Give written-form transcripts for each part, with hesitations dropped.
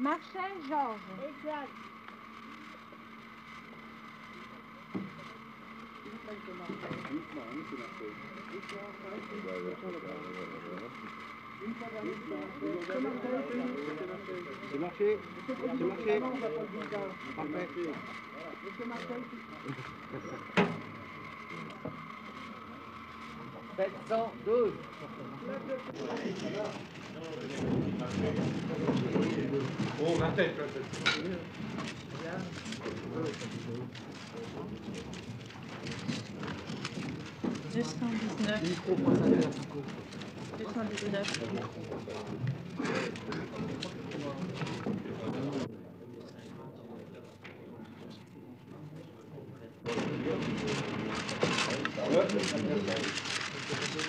Marchais, Georges. Et c'est marché. C'est marché. Parfait. « 712 » Oh, ma tête, ma tête. « 219 » 219 »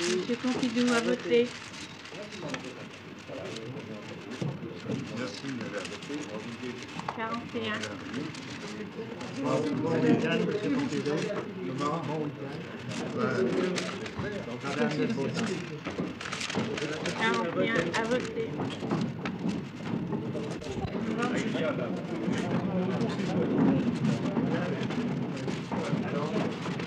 Monsieur Pompidou, à voter. Merci, madame. 41. À voter. Alors,